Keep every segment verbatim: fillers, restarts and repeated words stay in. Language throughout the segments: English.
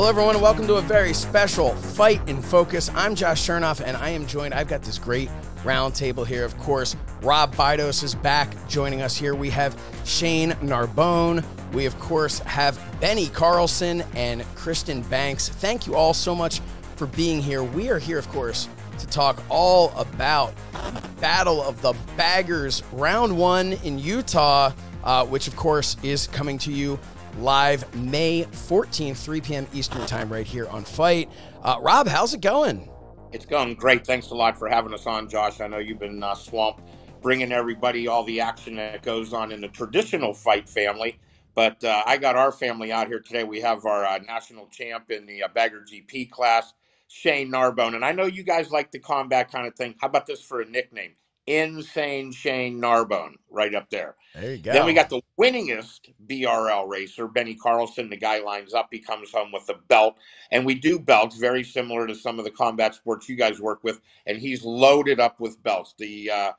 Hello everyone, and welcome to a very special Fight in Focus. I'm Josh Shernoff, and I am joined, I've got this great round table here, of course. Rob Buydos is back joining us here. We have Shane Narbone. We, of course, have Benny Carlson and Kristen Banks. Thank you all so much for being here. We are here, of course, to talk all about Battle of the Baggers, round one in Utah, uh, which, of course, is coming to you live May fourteenth, three p m Eastern time right here on Fight. Uh, Rob, how's it going? It's going great. Thanks a lot for having us on, Josh. I know you've been uh, swamped bringing everybody all the action that goes on in the traditional Fight family, but uh, I got our family out here today. We have our uh, national champ in the uh, Bagger G P class, Shane Narbone, and I know you guys like the combat kind of thing. How about this for a nickname? Insane Shane Narbone, right up there. There you go. Then we got the winningest B R L racer, Benny Carlson. The guy lines up, he comes home with a belt, and we do belts very similar to some of the combat sports you guys work with, and he's loaded up with belts. The uh,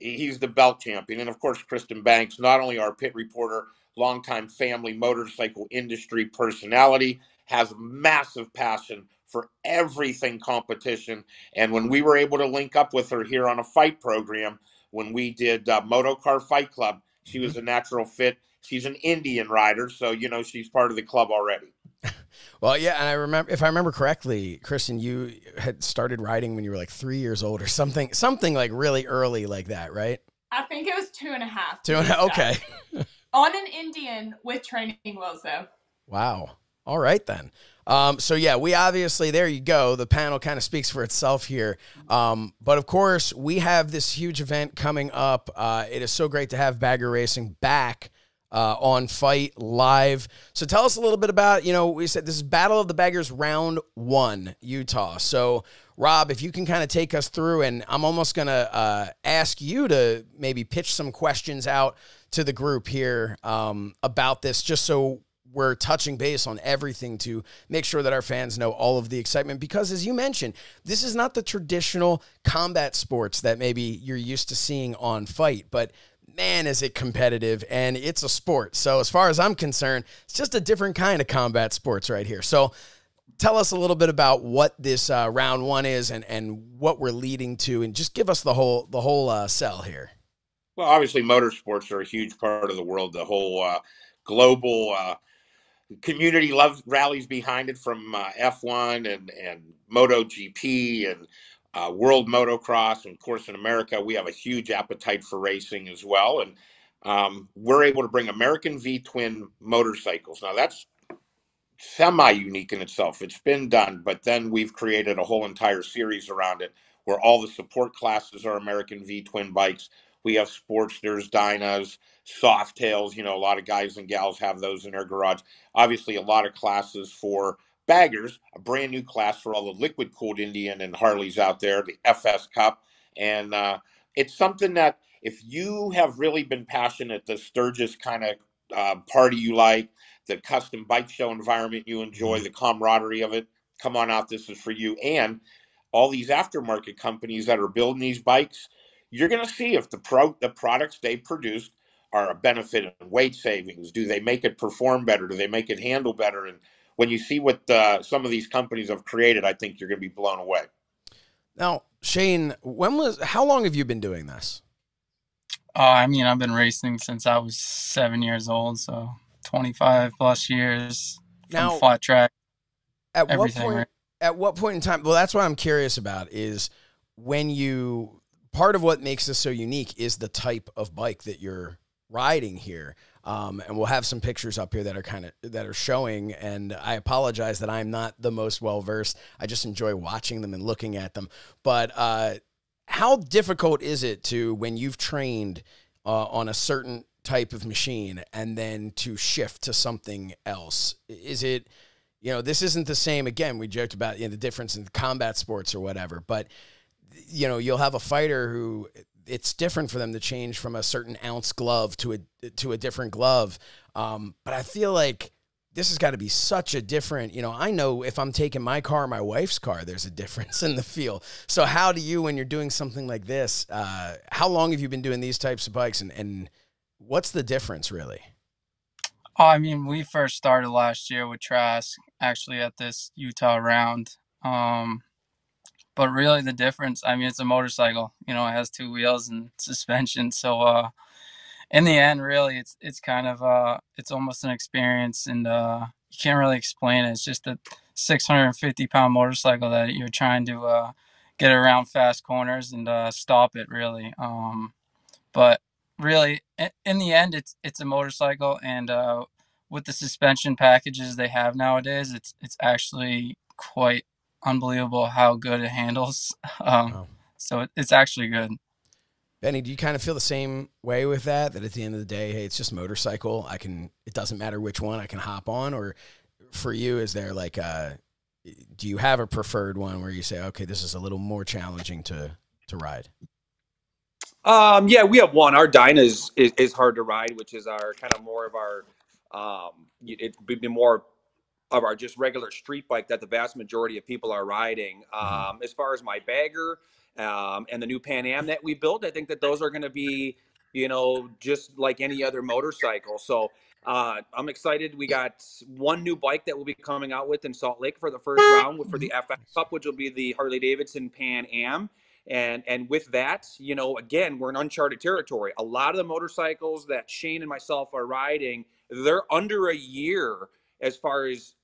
he's the belt champion, and of course, Kristen Banks, not only our pit reporter, longtime family motorcycle industry personality, has massive passion for everything competition. And when we were able to link up with her here on a Fight program, when we did uh, Motocar Fight Club, she was a natural fit. She's an Indian rider, so, you know, she's part of the club already. Well, yeah, and I remember, if I remember correctly, Kristen, you had started riding when you were like three years old or something, something like really early like that, right? I think it was two and a half. Two and a half, okay. On an Indian with training wheels, though. Wow. All right, then. Um, so, yeah, we obviously, there you go. The panel kind of speaks for itself here. Um, but, of course, we have this huge event coming up. Uh, it is so great to have Bagger Racing back uh, on Fight Live. So tell us a little bit about, you know, we said this is Battle of the Baggers Round one, Utah. So, Rob, if you can kind of take us through, and I'm almost going to uh, ask you to maybe pitch some questions out to the group here um, about this, just so we're touching base on everything to make sure that our fans know all of the excitement, because as you mentioned, this is not the traditional combat sports that maybe you're used to seeing on Fight, but man, is it competitive, and it's a sport. So as far as I'm concerned, it's just a different kind of combat sports right here. So tell us a little bit about what this uh, round one is and, and what we're leading to, and just give us the whole, the whole uh, sell here. Well, obviously motorsports are a huge part of the world. The whole uh, global, uh, community loves, rallies behind it, from uh, F one and and Moto G P and uh, World Motocross, and of course in America we have a huge appetite for racing as well. And um, we're able to bring American V twin motorcycles. Now that's semi-unique in itself. It's been done, but then we've created a whole entire series around it where all the support classes are American V twin bikes. We have Sportsters, Dynas, Softails. You know, a lot of guys and gals have those in their garage. Obviously, a lot of classes for baggers, a brand new class for all the liquid-cooled Indian and Harleys out there, the F S Cup. And uh, it's something that if you have really been passionate, the Sturgis kind of uh, party you like, the custom bike show environment you enjoy, the camaraderie of it, come on out. This is for you. And all these aftermarket companies that are building these bikes, you're going to see if the pro the products they produce are a benefit in weight savings. Do they make it perform better? Do they make it handle better? And when you see what uh, some of these companies have created, I think you're going to be blown away. Now, Shane, when was how long have you been doing this? Uh, I mean, I've been racing since I was seven years old, so twenty-five plus years. Now, from flat track. At what point? Right? At what point in time? Well, that's what I'm curious about. Is when you. Part of what makes this so unique is the type of bike that you're riding here. Um, and we'll have some pictures up here that are kind of, that are showing, and I apologize that I'm not the most well-versed. I just enjoy watching them and looking at them. But uh, how difficult is it to, when you've trained uh, on a certain type of machine and then to shift to something else? Is it, you know, this isn't the same. Again, we joked about, you know, the difference in combat sports or whatever, but you know, you'll have a fighter who it's different for them to change from a certain ounce glove to a, to a different glove. Um, but I feel like this has got to be such a different, you know, I know if I'm taking my car, or my wife's car, there's a difference in the feel. So how do you, when you're doing something like this, uh, how long have you been doing these types of bikes, and, and what's the difference really? I mean, we first started last year with Trask, actually, at this Utah round. Um, but really the difference, I mean, it's a motorcycle. You know, it has two wheels and suspension. So uh, in the end, really, it's it's kind of, uh, it's almost an experience, and uh, you can't really explain it. It's just a six hundred fifty pound motorcycle that you're trying to uh, get around fast corners and uh, stop it, really. Um, but really, in the end, it's it's a motorcycle, and uh, with the suspension packages they have nowadays, it's it's actually quite unbelievable how good it handles. Um, wow. So it, it's actually good. Benny, do you kind of feel the same way with that? That at the end of the day, hey, it's just a motorcycle. I can. It doesn't matter which one I can hop on. Or for you, is there like a? Do you have a preferred one where you say, okay, this is a little more challenging to to ride? Um, yeah, we have one. Our Dyna is, is, is hard to ride, which is our kind of more of our, um, it would be more of our just regular street bike that the vast majority of people are riding. Um, as far as my Bagger, um, and the new Pan Am that we built, I think that those are going to be, you know, just like any other motorcycle. So, uh, I'm excited. We got one new bike that we'll be coming out with in Salt Lake for the first round for the F X Cup, which will be the Harley Davidson Pan Am. And and with that, you know, again, we're in uncharted territory. A lot of the motorcycles that Shane and myself are riding, they're under a year as far as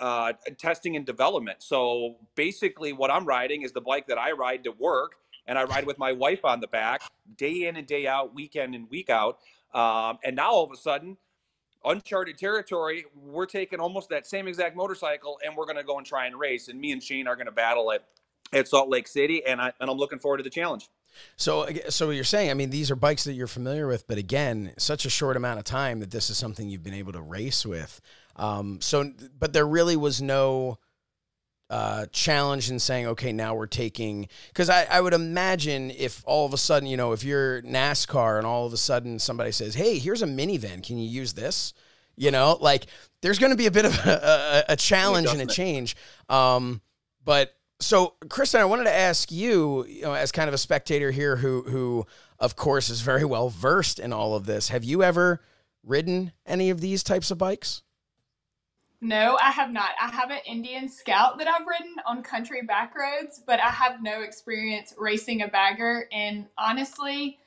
uh, testing and development. So basically what I'm riding is the bike that I ride to work, and I ride with my wife on the back day in and day out, weekend and week out. Um, and now all of a sudden, uncharted territory, we're taking almost that same exact motorcycle, and we're going to go and try and race. And me and Shane are going to battle it at Salt Lake City, and I and I'm looking forward to the challenge. So, so you're saying, I mean, these are bikes that you're familiar with, but again, such a short amount of time that this is something you've been able to race with. Um, so, but there really was no uh, challenge in saying, okay, now we're taking, because I, I would imagine if all of a sudden, you know, if you're NASCAR and all of a sudden somebody says, hey, here's a minivan, can you use this? You know, like there's going to be a bit of a, a, a challenge and a change. Um, but so, Kristen, I wanted to ask you, you know, as kind of a spectator here who, who of course, is very well versed in all of this. Have you ever ridden any of these types of bikes? No, I have not. I have an Indian Scout that I've ridden on country back roads, but I have no experience racing a Bagger. And honestly,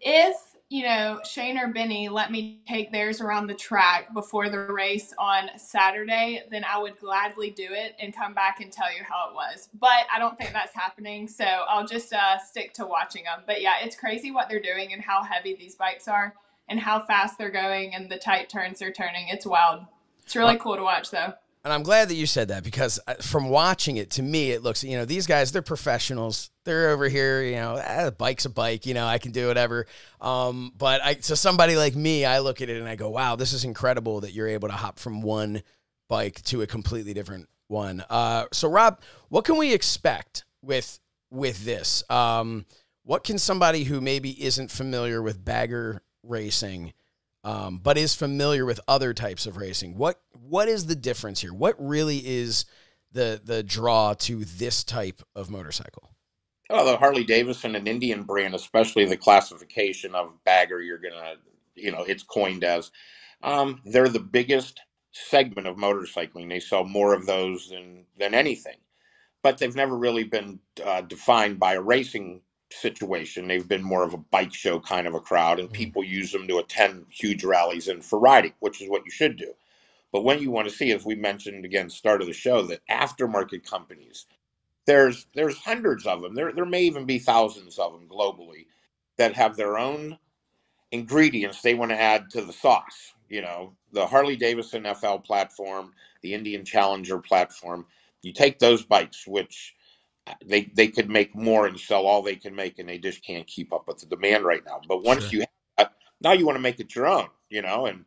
if, you know, Shane or Benny let me take theirs around the track before the race on Saturday, then I would gladly do it and come back and tell you how it was. But I don't think that's happening, so I'll just uh, stick to watching them. But yeah, it's crazy what they're doing and how heavy these bikes are and how fast they're going and the tight turns they're turning. It's wild. It's really cool to watch, though. And I'm glad that you said that, because from watching it, to me, it looks, you know, these guys, they're professionals. They're over here, you know, ah, a bike's a bike, you know, I can do whatever. Um, but I, to somebody like me, I look at it and I go, wow, this is incredible that you're able to hop from one bike to a completely different one. Uh, so, Rob, what can we expect with, with this? Um, what can somebody who maybe isn't familiar with Bagger racing, Um, but is familiar with other types of racing, What what is the difference here? What really is the the draw to this type of motorcycle? Oh, the Harley Davidson and Indian brand, especially the classification of Bagger, you're gonna, you know, it's coined as. Um, they're the biggest segment of motorcycling. They sell more of those than than anything, but they've never really been uh, defined by a racing situation. They've been more of a bike show kind of a crowd, and people use them to attend huge rallies and for riding, which is what you should do. But what you want to see, as we mentioned again, start of the show, that aftermarket companies, there's there's hundreds of them. There there may even be thousands of them globally that have their own ingredients they want to add to the sauce. You know, the Harley Davidson F L platform, the Indian Challenger platform. You take those bikes, which They they could make more and sell all they can make, and they just can't keep up with the demand right now. But once sure. you have, now you want to make it your own, you know. And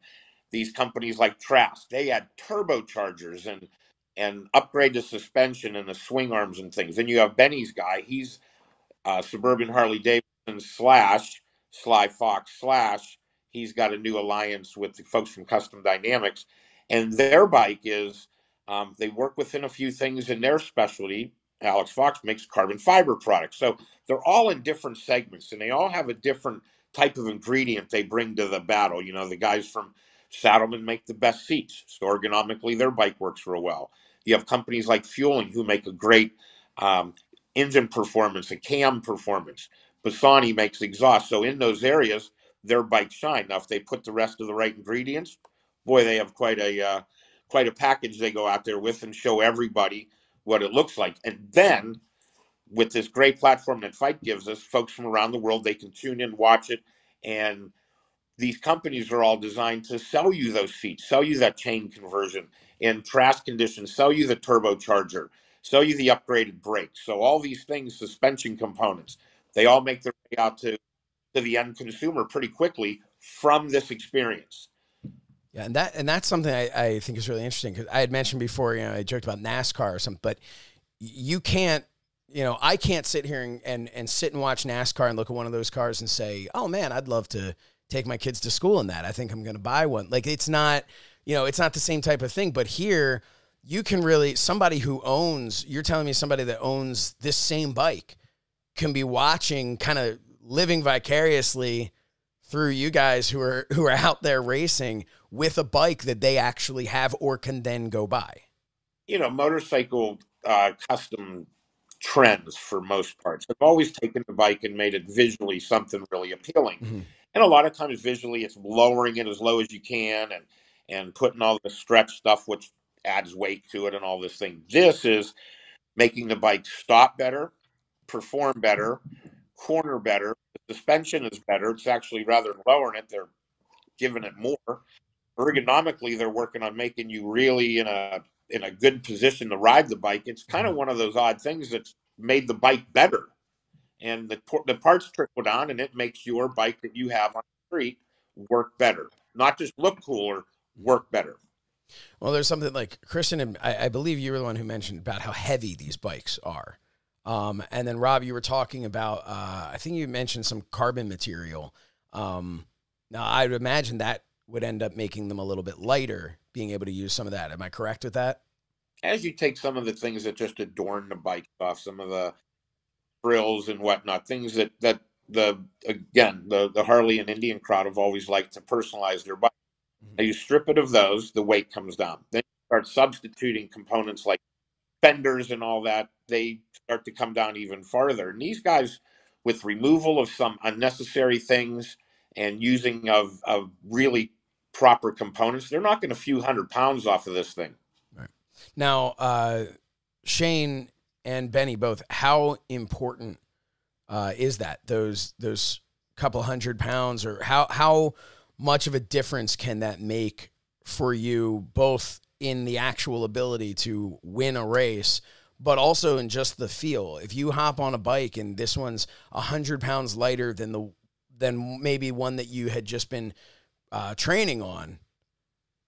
these companies like Trask, they add turbochargers and and upgrade the suspension and the swing arms and things. Then you have Benny's guy; he's uh, Suburban Harley Davidson slash Sly Fox slash. He's got a new alliance with the folks from Custom Dynamics, and their bike is um, they work within a few things in their specialty. Alex Fox makes carbon fiber products. So they're all in different segments, and they all have a different type of ingredient they bring to the battle. You know, the guys from Saddleman make the best seats, so ergonomically their bike works real well. You have companies like Fueling who make a great um, engine performance, a cam performance. Bassani makes exhaust. So in those areas, their bikes shine. Now, if they put the rest of the right ingredients, boy, they have quite a uh, quite a package they go out there with and show everybody what it looks like. And then with this great platform that FITE gives us, folks from around the world, they can tune in, watch it. And these companies are all designed to sell you those seats, sell you that chain conversion in Trask conditions, sell you the turbocharger, sell you the upgraded brakes. So all these things, suspension components, they all make their way out to, to the end consumer pretty quickly from this experience. Yeah, and that and that's something I, I think is really interesting, because I had mentioned before, you know, I joked about NASCAR or something, but you can't, you know, I can't sit here and, and, and sit and watch NASCAR and look at one of those cars and say, oh man, I'd love to take my kids to school in that. I think I'm going to buy one. Like, it's not, you know, it's not the same type of thing, but here you can really, somebody who owns, you're telling me somebody that owns this same bike can be watching, kind of living vicariously through you guys who are, who are out there racing with a bike that they actually have or can then go buy. You know, motorcycle uh, custom trends for most parts have always taken the bike and made it visually something really appealing. Mm-hmm. And a lot of times visually it's lowering it as low as you can and, and putting all the stretch stuff, which adds weight to it and all this thing. This is making the bike stop better, perform better, corner better. The suspension is better. It's actually rather lowering it. They're giving it more. Ergonomically, they're working on making you really in a in a good position to ride the bike. It's kind of one of those odd things that's made the bike better. And the, the parts trickle down, and it makes your bike that you have on the street work better. Not just look cooler, work better. Well, there's something like, Kristen, and I, I believe you were the one who mentioned about how heavy these bikes are. Um, and then, Rob, you were talking about, uh, I think you mentioned some carbon material. Um, now, I would imagine that would end up making them a little bit lighter, being able to use some of that. Am I correct with that? As you take some of the things that just adorn the bike off, some of the frills and whatnot, things that, that the again, the, the Harley and Indian crowd have always liked to personalize their bike. Mm-hmm. Now, you strip it of those, the weight comes down. Then you start substituting components like fenders and all that, they start to come down even farther. And these guys, with removal of some unnecessary things and using of, of really proper components, they're knocking a few hundred pounds off of this thing. Right. Now, uh, Shane and Benny both, how important uh, is that? Those those couple hundred pounds, or how, how much of a difference can that make for you both in the actual ability to win a race, but also in just the feel? If you hop on a bike and this one's a hundred pounds lighter than the, than maybe one that you had just been uh, training on,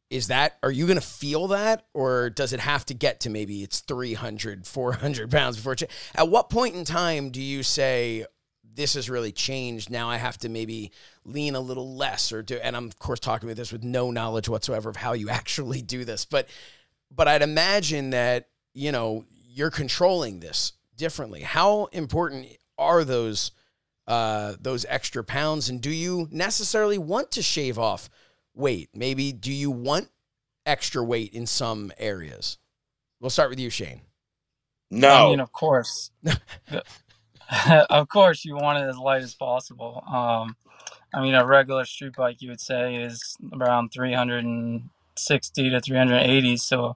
is that, are you going to feel that, or does it have to get to maybe it's three hundred, four hundred pounds before it? At what point in time do you say, this has really changed, now I have to maybe lean a little less, or do, and I'm of course talking about this with no knowledge whatsoever of how you actually do this, but, but I'd imagine that, you know, you're controlling this differently. How important are those, uh, those extra pounds? And do you necessarily want to shave off weight? Maybe do you want extra weight in some areas? We'll start with you, Shane. No, I mean, of course. Of course, you want it as light as possible. Um, I mean, a regular street bike, you would say, is around three sixty to three eighty. So,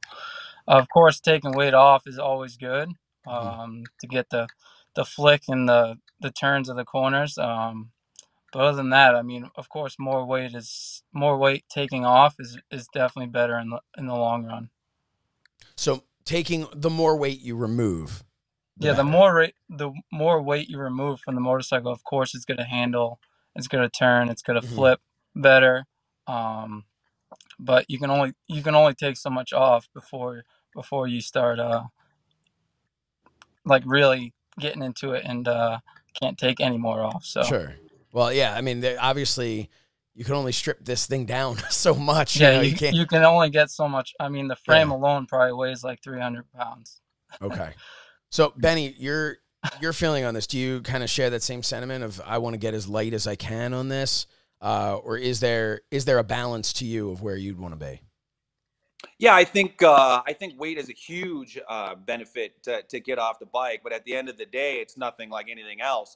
of course, taking weight off is always good um, to get the the flick and the, the turns of the corners. Um, but other than that, I mean, of course, more weight is more weight taking off is, is definitely better in the, in the long run. So taking the more weight you remove. The yeah, matter. the more the more weight you remove from the motorcycle, of course, it's going to handle, it's going to turn, it's going to mm-hmm. flip better. Um, but you can only you can only take so much off before before you start uh, like really getting into it and uh, can't take any more off. So sure. Well, yeah, I mean, obviously, you can only strip this thing down so much. Yeah, you, know, you, you can't. You can only get so much. I mean, the frame yeah. alone probably weighs like three hundred pounds. Okay. So Benny, your your feeling on this, do you kind of share that same sentiment of I want to get as light as I can on this? Uh, or is there is there a balance to you of where you'd want to be? Yeah, I think uh, I think weight is a huge uh, benefit to, to get off the bike. But at the end of the day, it's nothing like anything else.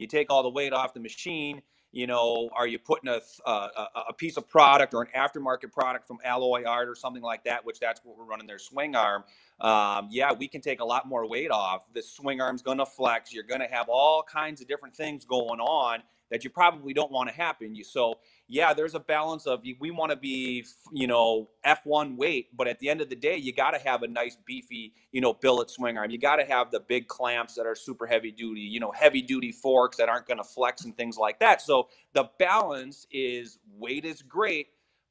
You take all the weight off the machine. You know, are you putting a, a, a piece of product or an aftermarket product from Alloy Art or something like that, which that's what we're running their swing arm. Um, yeah, we can take a lot more weight off. The swing arm's going to flex. You're going to have all kinds of different things going on that you probably don't want to happen. You So, yeah, there's a balance of we want to be, you know, F one weight. But at the end of the day, you got to have a nice, beefy, you know, billet swing arm. You got to have the big clamps that are super heavy duty, you know, heavy duty forks that aren't going to flex and things like that. So the balance is weight is great,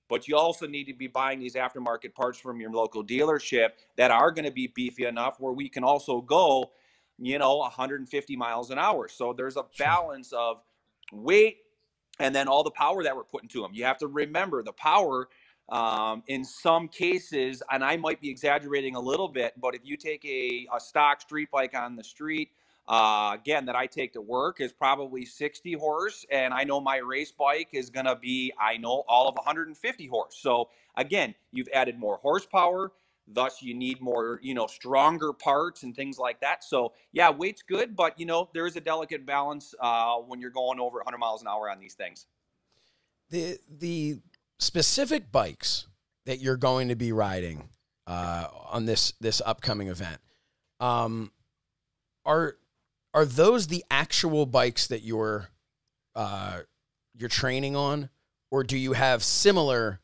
but you also need to be buying these aftermarket parts from your local dealership that are going to be beefy enough where we can also go, you know, one hundred fifty miles an hour. So there's a balance of weight and then all the power that we're putting to them. You have to remember the power um, in some cases, and I might be exaggerating a little bit, but if you take a, a stock street bike on the street, uh, again, that I take to work is probably sixty horse. And I know my race bike is going to be, I know all of one hundred fifty horse. So again, you've added more horsepower, thus you need more, you know, stronger parts and things like that. So yeah, weight's good, but you know, there is a delicate balance uh, when you're going over one hundred miles an hour on these things. The, the specific bikes that you're going to be riding uh, on this, this upcoming event um, are, are those the actual bikes that you're, uh, you're training on, or do you have similar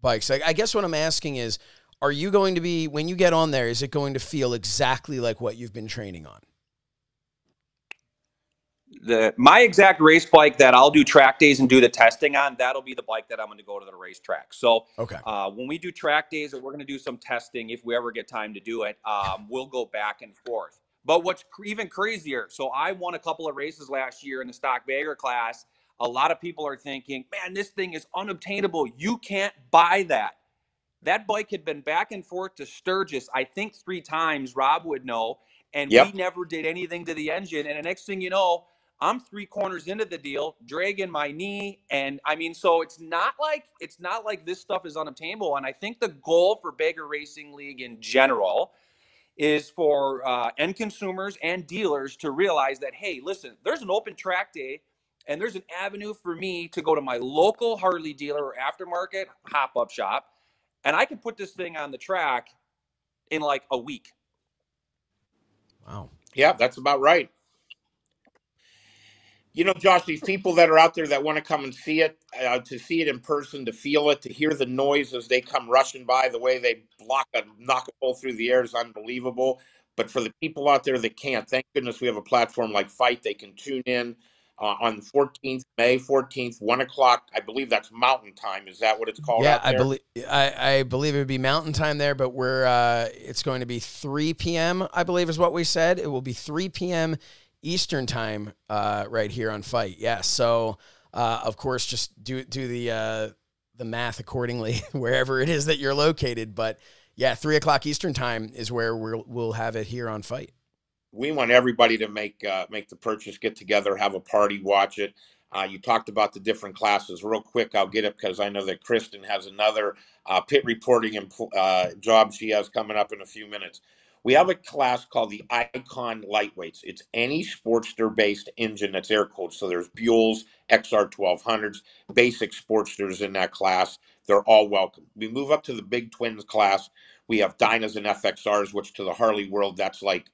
bikes? Like, I guess what I'm asking is, are you going to be, when you get on there, is it going to feel exactly like what you've been training on? The, my exact race bike that I'll do track days and do the testing on, that'll be the bike that I'm going to go to the racetrack. So okay. uh, when we do track days, or we're going to do some testing, if we ever get time to do it, um, we'll go back and forth. But what's even crazier, so I won a couple of races last year in the stock bagger class. A lot of people are thinking, man, this thing is unobtainable. You can't buy that. That bike had been back and forth to Sturgis, I think three times, Rob would know, and yep. we never did anything to the engine. And the next thing you know, I'm three corners into the deal, dragging my knee. And I mean, so it's not like, it's not like this stuff is unobtainable. And I think the goal for Bagger Racing League in general is for uh, end consumers and dealers to realize that, hey, listen, there's an open track day, and there's an avenue for me to go to my local Harley dealer or aftermarket hop-up shop, and I can put this thing on the track in like a week. Wow. Yeah, that's about right. You know, Josh, these people that are out there that want to come and see it, uh, to see it in person, to feel it, to hear the noise as they come rushing by, the way they block a, knock a hole through the air is unbelievable. But for the people out there that can't, thank goodness we have a platform like FITE. They can tune in Uh, on the fourteenth, May fourteenth, one o'clock. I believe that's Mountain Time. Is that what it's called? Yeah, out there? I believe I, I believe it would be Mountain Time there, but we're uh, it's going to be three p m I believe is what we said. It will be three p m Eastern Time uh, right here on FITE. Yeah. So uh, of course, just do do the uh, the math accordingly wherever it is that you're located. But yeah, three o'clock Eastern Time is where we'll we'll have it here on FITE. We want everybody to make uh, make the purchase, get together, have a party, watch it. Uh, you talked about the different classes. Real quick, I'll get it because I know that Kristen has another uh, pit reporting and, uh, job she has coming up in a few minutes. We have a class called the Icon Lightweights. It's any Sportster-based engine that's air-cooled. So there's Buells, X R twelve hundreds, basic Sportsters in that class. They're all welcome. We move up to the Big Twins class. We have Dynas and F X Rs, which to the Harley world, that's like,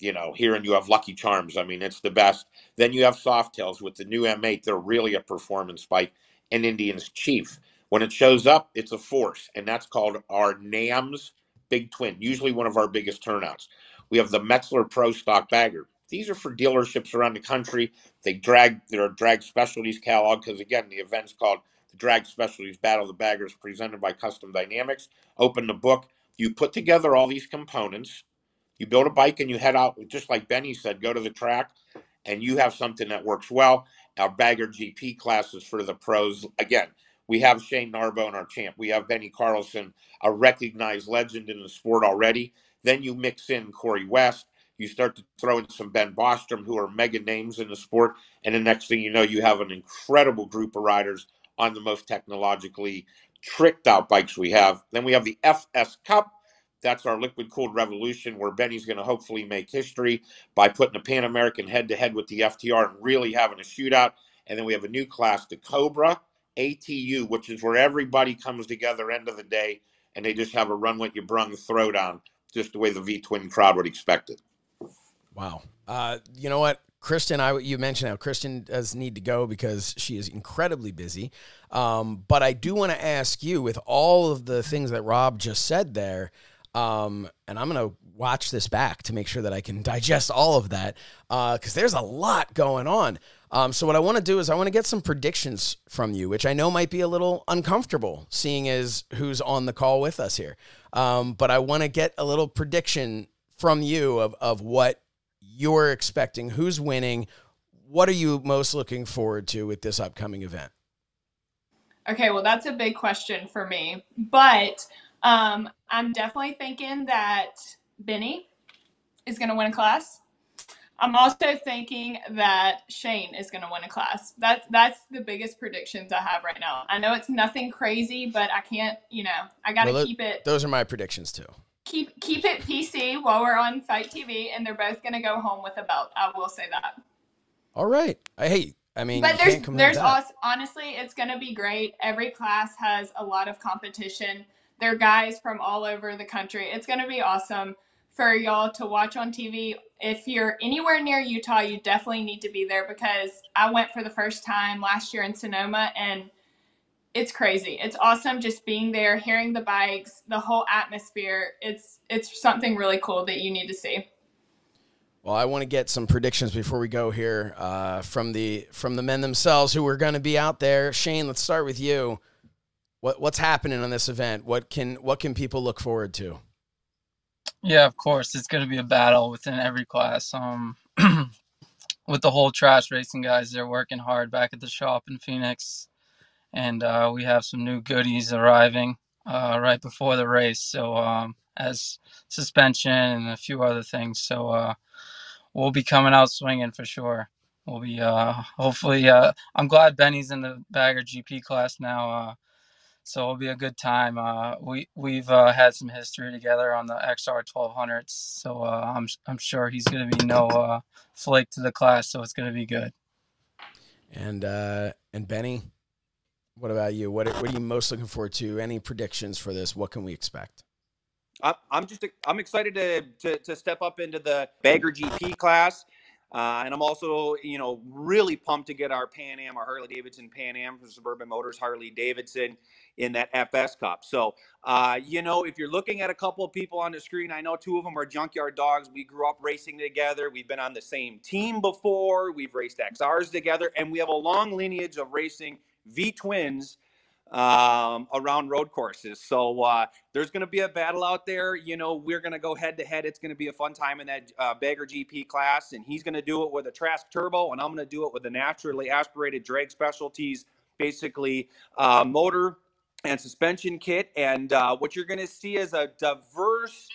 you know, here, and you have Lucky Charms. I mean, it's the best. Then you have Softails with the new M eight. They're really a performance bike. And Indian's Chief. When it shows up, it's a force. And that's called our NAMS Big Twin, usually one of our biggest turnouts. We have the Metzler Pro Stock Bagger. These are for dealerships around the country. They drag their Drag Specialties catalog because, again, the event's called the Drag Specialties Battle of the Baggers, presented by Custom Dynamics. Open the book. You put together all these components. You build a bike and you head out, just like Benny said, go to the track, and you have something that works well. Our Bagger G P classes for the pros. Again, we have Shane Narbone, our champ. We have Benny Carlson, a recognized legend in the sport already. Then you mix in Corey West. You start to throw in some Ben Bostrom, who are mega names in the sport. And the next thing you know, you have an incredible group of riders on the most technologically tricked out bikes we have. Then we have the F S Cup. That's our liquid-cooled revolution where Benny's going to hopefully make history by putting a Pan American head-to-head with the F T R and really having a shootout. And then we have a new class, the Cobra A T U, which is where everybody comes together end of the day, and they just have a run what you brung throwdown, just the way the V-twin crowd would expect it. Wow. Uh, you know what? Kristen, I, you mentioned how Kristen does need to go because she is incredibly busy. Um, but I do want to ask you, with all of the things that Rob just said there, um, and I'm going to watch this back to make sure that I can digest all of that because uh, there's a lot going on. Um, so what I want to do is I want to get some predictions from you, which I know might be a little uncomfortable seeing as who's on the call with us here. Um, but I want to get a little prediction from you of, of what you're expecting, who's winning, what are you most looking forward to with this upcoming event? Okay, well, that's a big question for me, but um, I'm definitely thinking that Benny is going to win a class. I'm also thinking that Shane is going to win a class. That's, that's the biggest predictions I have right now. I know it's nothing crazy, but I can't, you know, I got to well, keep it. Those are my predictions too. Keep, keep it P C while we're on Fight T V, and they're both going to go home with a belt. I will say that. All right. I hate, I mean, but there's, there's also, honestly, it's going to be great. Every class has a lot of competition. There are guys from all over the country. It's going to be awesome for y'all to watch on T V. If you're anywhere near Utah, you definitely need to be there because I went for the first time last year in Sonoma, and it's crazy. It's awesome just being there, hearing the bikes, the whole atmosphere. It's, it's something really cool that you need to see. Well, I want to get some predictions before we go here uh, from the from the men themselves who are going to be out there. Shane, let's start with you. What, what's happening on this event? What can what can people look forward to? Yeah, of course. It's going to be a battle within every class. Um, with the whole trash racing guys, they're working hard back at the shop in Phoenix. And uh, we have some new goodies arriving uh, right before the race. So um, as suspension and a few other things. So uh, we'll be coming out swinging for sure. We'll be uh, hopefully uh, I'm glad Benny's in the Bagger G P class now. Uh, So it'll be a good time. Uh, we we've uh, had some history together on the X R twelve hundreds, so uh, I'm I'm sure he's going to be no uh, flake to the class. So it's going to be good. And uh, and Benny, what about you? What what are you most looking forward to? Any predictions for this? What can we expect? I, I'm just I'm excited to, to to step up into the Bagger G P class. Uh, and I'm also, you know, really pumped to get our Pan Am, our Harley-Davidson Pan Am from Suburban Motors Harley-Davidson in that F S Cup. So, uh, you know, if you're looking at a couple of people on the screen, I know two of them are junkyard dogs. We grew up racing together. We've been on the same team before. We've raced X Rs together. And we have a long lineage of racing V-twins um around road courses. So uh there's going to be a battle out there. You know, we're going to go head to head. It's going to be a fun time in that uh, Bagger G P class, and he's going to do it with a Trask turbo, and I'm going to do it with a naturally aspirated Drag Specialties basically uh motor and suspension kit. And uh what you're going to see is a diverse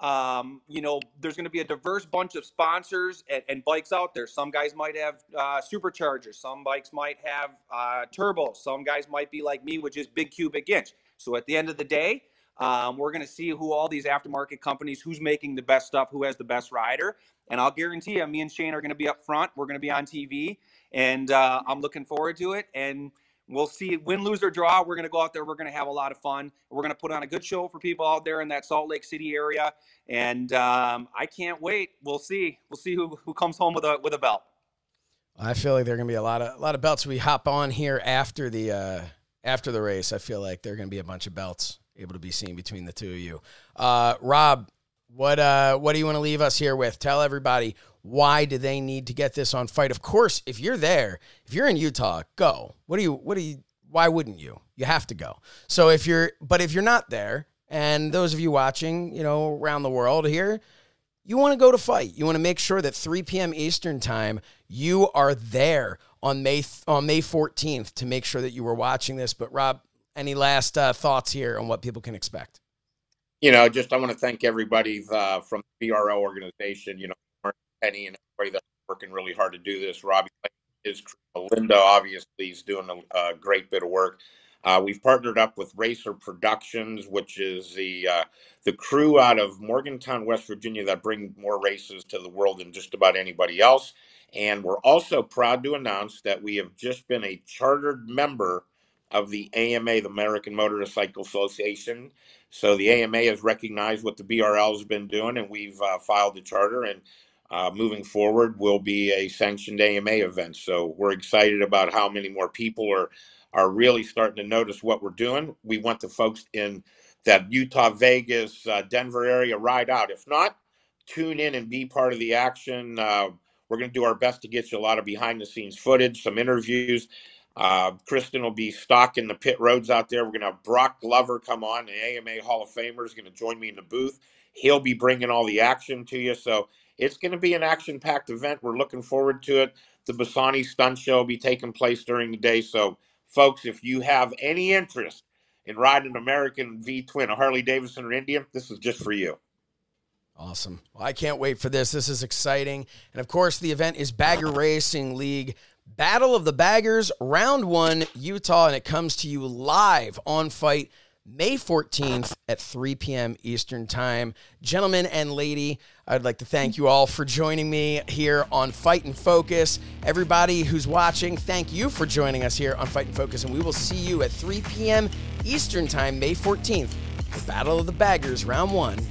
um you know, there's going to be a diverse bunch of sponsors and, and bikes out there. Some guys might have uh superchargers, some bikes might have uh turbos, some guys might be like me, which is big cubic inch. So at the end of the day, um we're going to see who all these aftermarket companies, who's making the best stuff, who has the best rider. And I'll guarantee you, me and Shane are going to be up front. We're going to be on T V, and uh I'm looking forward to it. And we'll see, win, lose, or draw. We're going to go out there. We're going to have a lot of fun. We're going to put on a good show for people out there in that Salt Lake City area. And um, I can't wait. We'll see. We'll see who, who comes home with a, with a belt. I feel like there are going to be a lot of, a lot of belts. We hop on here after the, uh, after the race. I feel like there are going to be a bunch of belts able to be seen between the two of you. Uh, Rob, what, uh, what do you want to leave us here with? Tell everybody, why do they need to get this on Fight? Of course, if you're there, if you're in Utah, go. What do you, what do you, why wouldn't you? You have to go. So if you're, but if you're not there, and those of you watching, you know, around the world here, you want to go to Fight. You want to make sure that three P M Eastern time, you are there on May, on May fourteenth to make sure that you were watching this. But Rob, any last uh, thoughts here on what people can expect? You know, just, I want to thank everybody uh, from the B R L organization, you know, and everybody that's working really hard to do this. Robbie, is Linda, obviously, is doing a, a great bit of work. Uh, we've partnered up with Racer Productions, which is the uh, the crew out of Morgantown, West Virginia, that bring more races to the world than just about anybody else. And we're also proud to announce that we have just been a chartered member of the A M A, the American Motorcycle Association. So the A M A has recognized what the B R L has been doing, and we've uh, filed a charter. And uh, moving forward, will be a sanctioned A M A event. So we're excited about how many more people are are really starting to notice what we're doing. We want the folks in that Utah, Vegas, uh, Denver area ride out. If not, tune in and be part of the action. Uh, we're going to do our best to get you a lot of behind-the-scenes footage, some interviews. Uh, Kristen will be stalking the pit roads out there. We're going to have Brock Glover come on, the A M A Hall of Famer, is going to join me in the booth. He'll be bringing all the action to you. So it's going to be an action-packed event. We're looking forward to it. The Bassani stunt show will be taking place during the day, so folks, if you have any interest in riding an American V-twin, a Harley-Davidson or Indian, this is just for you. Awesome. Well, I can't wait for this. This is exciting. And, of course, the event is Bagger Racing League, Battle of the Baggers, Round one, Utah, and it comes to you live on Fight May fourteenth at three p m Eastern Time. Gentlemen and lady, I'd like to thank you all for joining me here on Fight and Focus. Everybody who's watching, thank you for joining us here on Fight and Focus, and we will see you at three p m Eastern Time, May fourteenth, the Battle of the Baggers, Round one.